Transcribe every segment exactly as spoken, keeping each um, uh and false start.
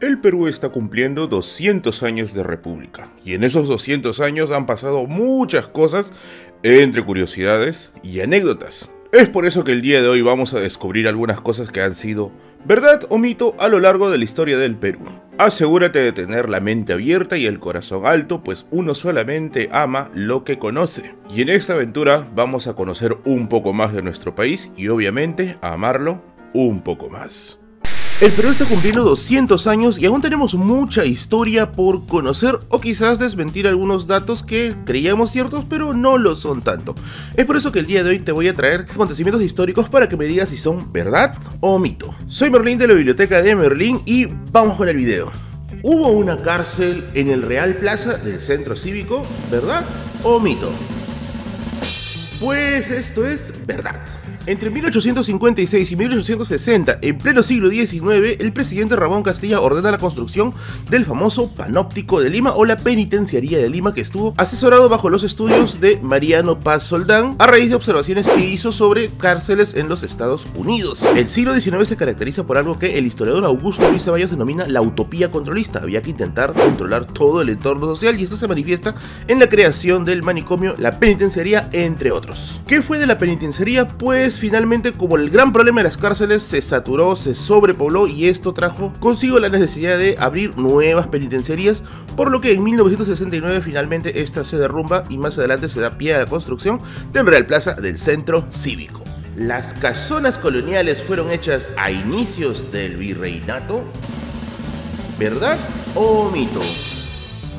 El Perú está cumpliendo doscientos años de república, y en esos doscientos años han pasado muchas cosas, entre curiosidades y anécdotas. Es por eso que el día de hoy vamos a descubrir algunas cosas que han sido verdad o mito a lo largo de la historia del Perú. Asegúrate de tener la mente abierta y el corazón alto, pues uno solamente ama lo que conoce. Y en esta aventura vamos a conocer un poco más de nuestro país y obviamente a amarlo un poco más. El Perú está cumpliendo doscientos años y aún tenemos mucha historia por conocer o quizás desmentir algunos datos que creíamos ciertos pero no lo son tanto. Es por eso que el día de hoy te voy a traer acontecimientos históricos para que me digas si son verdad o mito. Soy Merlín de la Biblioteca de Merlín y vamos con el video. ¿Hubo una cárcel en el Real Plaza del Centro Cívico? ¿Verdad o mito? Pues esto es verdad. Entre mil ochocientos cincuenta y seis y mil ochocientos sesenta, en pleno siglo diecinueve, el presidente Ramón Castilla ordena la construcción del famoso Panóptico de Lima o la Penitenciaría de Lima, que estuvo asesorado bajo los estudios de Mariano Paz Soldán a raíz de observaciones que hizo sobre cárceles en los Estados Unidos. El siglo diecinueve se caracteriza por algo que el historiador Augusto Luis Ceballos denomina la utopía controlista. Había que intentar controlar todo el entorno social y esto se manifiesta en la creación del manicomio, la penitenciaría, entre otros. ¿Qué fue de la penitenciaría? Pues finalmente, como el gran problema de las cárceles, se saturó, se sobrepobló y esto trajo consigo la necesidad de abrir nuevas penitenciarías, por lo que en mil novecientos sesenta y nueve finalmente esta se derrumba y más adelante se da pie a la construcción del Real Plaza del Centro Cívico. ¿Las casonas coloniales fueron hechas a inicios del virreinato? ¿Verdad o mito?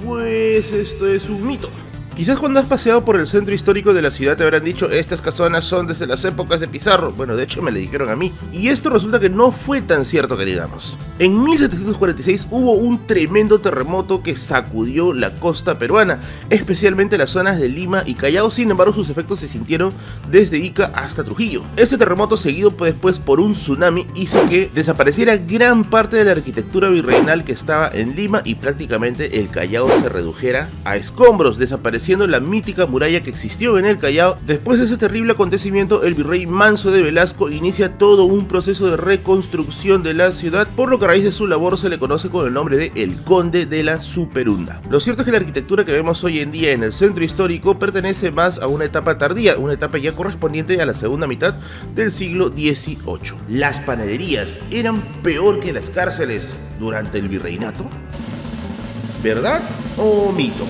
Pues esto es un mito. Quizás cuando has paseado por el centro histórico de la ciudad te habrán dicho, estas casonas son desde las épocas de Pizarro. Bueno, de hecho me le dijeron a mí. Y esto resulta que no fue tan cierto que digamos. En mil setecientos cuarenta y seis hubo un tremendo terremoto que sacudió la costa peruana, especialmente las zonas de Lima y Callao. Sin embargo, sus efectos se sintieron desde Ica hasta Trujillo. Este terremoto, seguido después por un tsunami, hizo que desapareciera gran parte de la arquitectura virreinal que estaba en Lima y prácticamente el Callao se redujera a escombros, desapareciendo la mítica muralla que existió en el Callao. Después de ese terrible acontecimiento, el virrey Manso de Velasco inicia todo un proceso de reconstrucción de la ciudad, por lo que a raíz de su labor se le conoce con el nombre de el Conde de la Superunda. Lo cierto es que la arquitectura que vemos hoy en día en el centro histórico pertenece más a una etapa tardía, una etapa ya correspondiente a la segunda mitad del siglo dieciocho. ¿Las panaderías eran peor que las cárceles durante el virreinato? ¿Verdad o mito?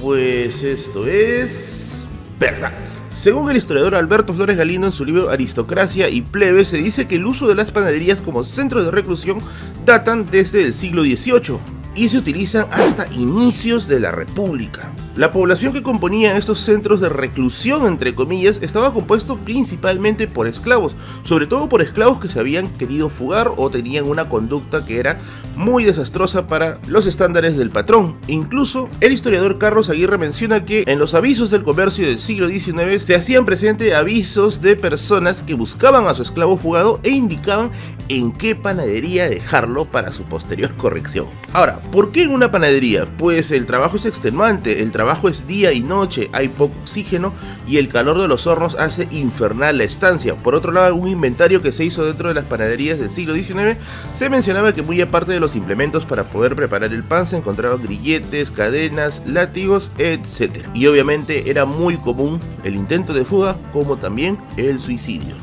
Pues esto es verdad. Según el historiador Alberto Flores Galino en su libro Aristocracia y Plebe, se dice que el uso de las panaderías como centros de reclusión datan desde el siglo dieciocho y se utilizan hasta inicios de la República. La población que componía estos centros de reclusión, entre comillas, estaba compuesto principalmente por esclavos, sobre todo por esclavos que se habían querido fugar o tenían una conducta que era muy desastrosa para los estándares del patrón. Incluso el historiador Carlos Aguirre menciona que en los avisos del comercio del siglo diecinueve se hacían presentes avisos de personas que buscaban a su esclavo fugado e indicaban en qué panadería dejarlo para su posterior corrección. Ahora, ¿por qué en una panadería? Pues el trabajo es extenuante, el trabajo Trabajo es día y noche, hay poco oxígeno y el calor de los hornos hace infernal la estancia. Por otro lado, un inventario que se hizo dentro de las panaderías del siglo diecinueve se mencionaba que muy aparte de los implementos para poder preparar el pan se encontraban grilletes, cadenas, látigos, etcétera. Y obviamente era muy común el intento de fuga como también el suicidio.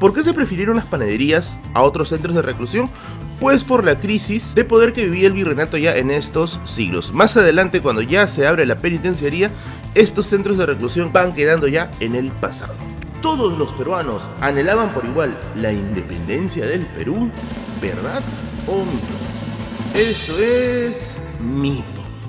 ¿Por qué se prefirieron las panaderías a otros centros de reclusión? Pues por la crisis de poder que vivía el virreinato ya en estos siglos. Más adelante, cuando ya se abre la penitenciaría, estos centros de reclusión van quedando ya en el pasado. ¿Todos los peruanos anhelaban por igual la independencia del Perú? ¿Verdad o mito? Esto es mito.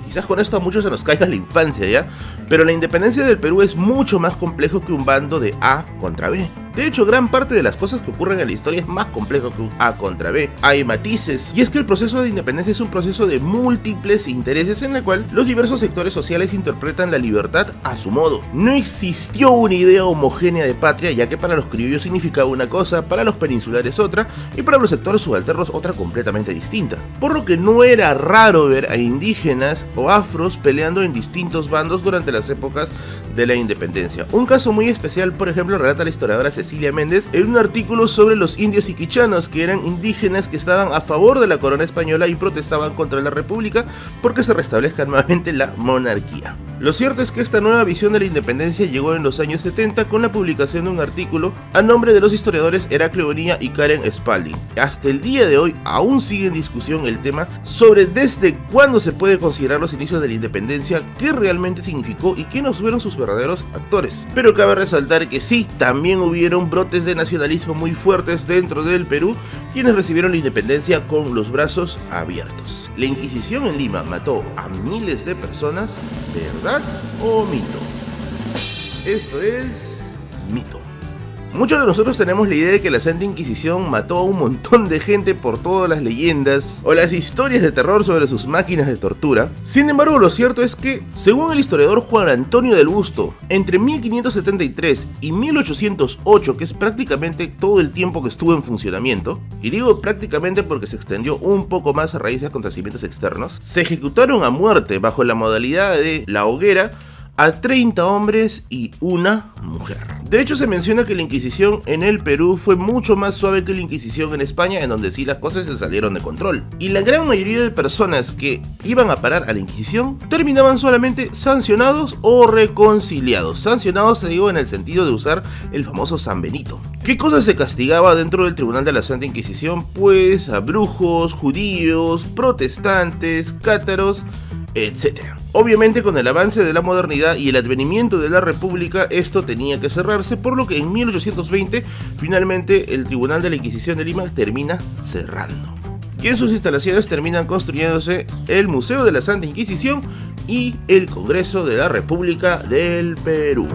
Quizás con esto a muchos se nos caiga la infancia ya, pero la independencia del Perú es mucho más complejo que un bando de A contra B. De hecho, gran parte de las cosas que ocurren en la historia es más complejo que un A contra B. Hay matices, y es que el proceso de independencia es un proceso de múltiples intereses en el cual los diversos sectores sociales interpretan la libertad a su modo. No existió una idea homogénea de patria, ya que para los criollos significaba una cosa, para los peninsulares otra, y para los sectores subalternos otra completamente distinta. Por lo que no era raro ver a indígenas o afros peleando en distintos bandos durante las épocas de la independencia. Un caso muy especial, por ejemplo, relata la historiadora Cecilia Cecilia Méndez en un artículo sobre los indios iquichanos, que eran indígenas que estaban a favor de la corona española y protestaban contra la república porque se restablezca nuevamente la monarquía. Lo cierto es que esta nueva visión de la independencia llegó en los años setenta con la publicación de un artículo a nombre de los historiadores Heracle Bonilla y Karen Spalding. Hasta el día de hoy aún sigue en discusión el tema sobre desde cuándo se puede considerar los inicios de la independencia, qué realmente significó y quiénes fueron sus verdaderos actores. Pero cabe resaltar que sí, también hubieron brotes de nacionalismo muy fuertes dentro del Perú, quienes recibieron la independencia con los brazos abiertos. La Inquisición en Lima mató a miles de personas, ¿verdad? ¿Verdad o mito? Esto es mito. Muchos de nosotros tenemos la idea de que la Santa Inquisición mató a un montón de gente por todas las leyendas o las historias de terror sobre sus máquinas de tortura. Sin embargo, lo cierto es que, según el historiador Juan Antonio del Busto, entre mil quinientos setenta y tres y mil ochocientos ocho, que es prácticamente todo el tiempo que estuvo en funcionamiento, y digo prácticamente porque se extendió un poco más a raíz de acontecimientos externos, se ejecutaron a muerte bajo la modalidad de la hoguera a treinta hombres y una mujer. De hecho, se menciona que la Inquisición en el Perú fue mucho más suave que la Inquisición en España, en donde sí las cosas se salieron de control. Y la gran mayoría de personas que iban a parar a la Inquisición terminaban solamente sancionados o reconciliados. Sancionados, se digo, en el sentido de usar el famoso San Benito. ¿Qué cosas se castigaba dentro del Tribunal de la Santa Inquisición? Pues a brujos, judíos, protestantes, cátaros, etcétera. Obviamente, con el avance de la modernidad y el advenimiento de la república, esto tenía que cerrarse, por lo que en mil ochocientos veinte finalmente el Tribunal de la Inquisición de Lima termina cerrando. Y en sus instalaciones terminan construyéndose el Museo de la Santa Inquisición y el Congreso de la República del Perú.